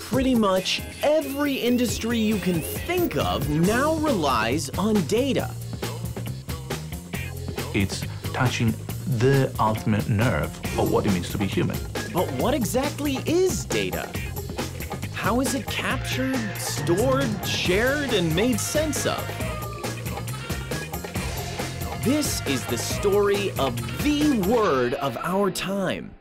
Pretty much every industry you can think of now relies on data. It's touching the ultimate nerve of what it means to be human. But what exactly is data? How is it captured, stored, shared, and made sense of? This is the story of the word of our time.